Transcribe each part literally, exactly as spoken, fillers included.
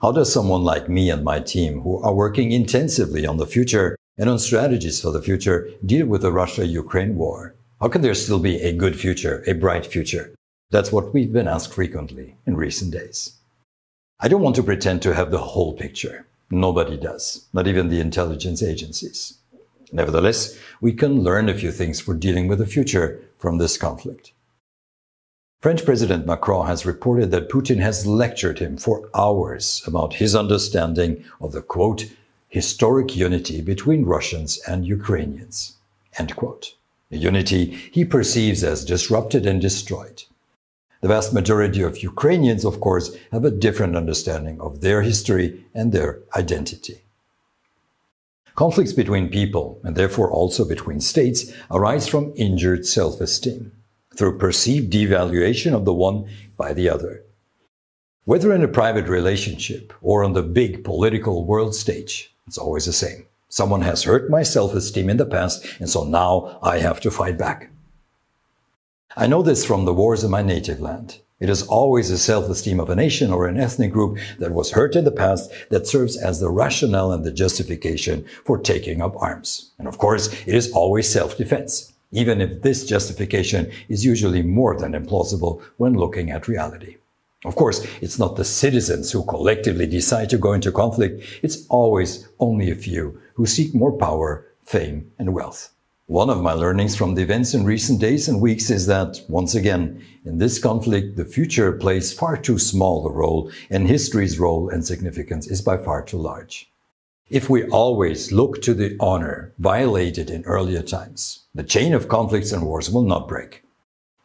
How does someone like me and my team, who are working intensively on the future and on strategies for the future, deal with the Russia-Ukraine war? How can there still be a good future, a bright future? That's what we've been asked frequently in recent days. I don't want to pretend to have the whole picture. Nobody does, not even the intelligence agencies. Nevertheless, we can learn a few things for dealing with the future from this conflict. French President Macron has reported that Putin has lectured him for hours about his understanding of the, quote, historic unity between Russians and Ukrainians, end quote. A unity he perceives as disrupted and destroyed. The vast majority of Ukrainians, of course, have a different understanding of their history and their identity. Conflicts between people, and therefore also between states, arise from injured self-esteem, through perceived devaluation of the one by the other. Whether in a private relationship or on the big political world stage, it's always the same. Someone has hurt my self-esteem in the past, and so now I have to fight back. I know this from the wars in my native land. It is always the self-esteem of a nation or an ethnic group that was hurt in the past that serves as the rationale and the justification for taking up arms. And of course, it is always self-defense, even if this justification is usually more than implausible when looking at reality. Of course, it's not the citizens who collectively decide to go into conflict. It's always only a few who seek more power, fame, and wealth. One of my learnings from the events in recent days and weeks is that, once again, in this conflict, the future plays far too small a role, and history's role and significance is by far too large. If we always look to the honor violated in earlier times, the chain of conflicts and wars will not break.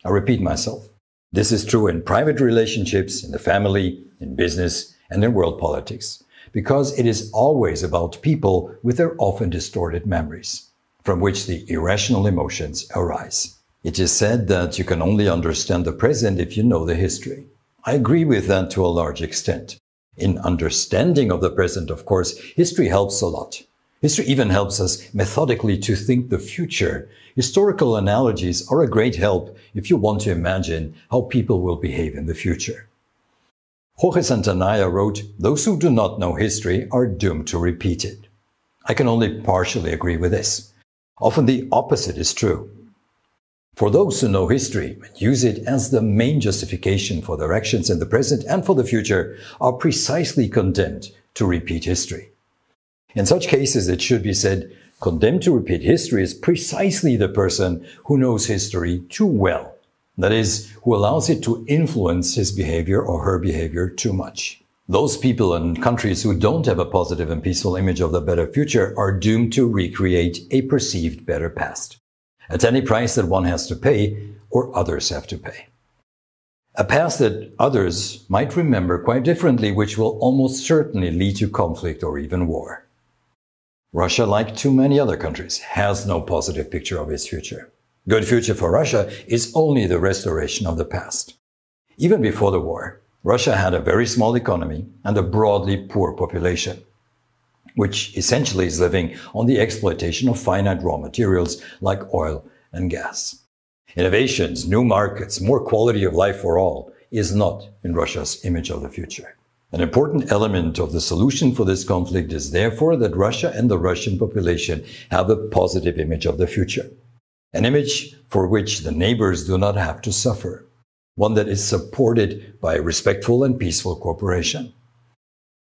I repeat myself. This is true in private relationships, in the family, in business, and in world politics, because it is always about people with their often distorted memories, from which the irrational emotions arise. It is said that you can only understand the present if you know the history. I agree with that to a large extent. In understanding of the present, of course, history helps a lot. History even helps us methodically to think the future. Historical analogies are a great help if you want to imagine how people will behave in the future. Jorge Santayana wrote, "Those who do not know history are doomed to repeat it." I can only partially agree with this. Often the opposite is true. For those who know history and use it as the main justification for their actions in the present and for the future are precisely condemned to repeat history. In such cases, it should be said, condemned to repeat history is precisely the person who knows history too well, that is, who allows it to influence his behavior or her behavior too much. Those people and countries who don't have a positive and peaceful image of the better future are doomed to recreate a perceived better past, at any price that one has to pay or others have to pay. A past that others might remember quite differently, which will almost certainly lead to conflict or even war. Russia, like too many other countries, has no positive picture of its future. Good future for Russia is only the restoration of the past. Even before the war, Russia had a very small economy and a broadly poor population, which essentially is living on the exploitation of finite raw materials like oil and gas. Innovations, new markets, more quality of life for all is not in Russia's image of the future. An important element of the solution for this conflict is therefore that Russia and the Russian population have a positive image of the future, an image for which the neighbors do not have to suffer. One that is supported by respectful and peaceful cooperation.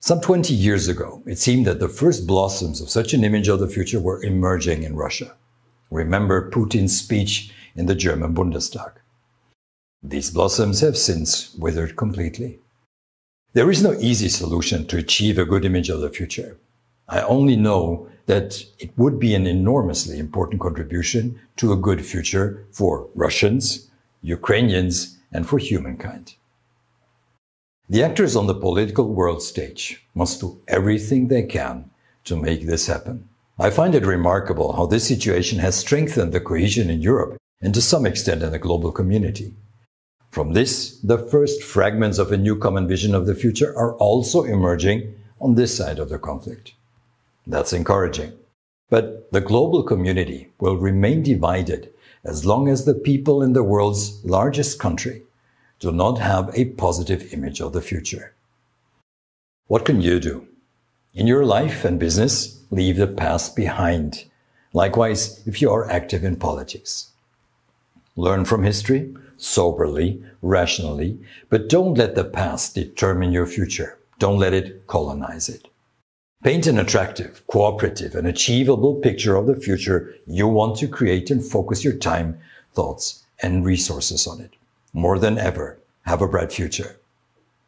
Some twenty years ago, it seemed that the first blossoms of such an image of the future were emerging in Russia. Remember Putin's speech in the German Bundestag. These blossoms have since withered completely. There is no easy solution to achieve a good image of the future. I only know that it would be an enormously important contribution to a good future for Russians, Ukrainians, and for humankind. The actors on the political world stage must do everything they can to make this happen. I find it remarkable how this situation has strengthened the cohesion in Europe and to some extent in the global community. From this, the first fragments of a new common vision of the future are also emerging on this side of the conflict. That's encouraging. But the global community will remain divided as long as the people in the world's largest country do not have a positive image of the future. What can you do? In your life and business, leave the past behind. Likewise, if you are active in politics. Learn from history, soberly, rationally, but don't let the past determine your future. Don't let it colonize it. Paint an attractive, cooperative, and achievable picture of the future you want to create and focus your time, thoughts, and resources on it. More than ever, have a bright future.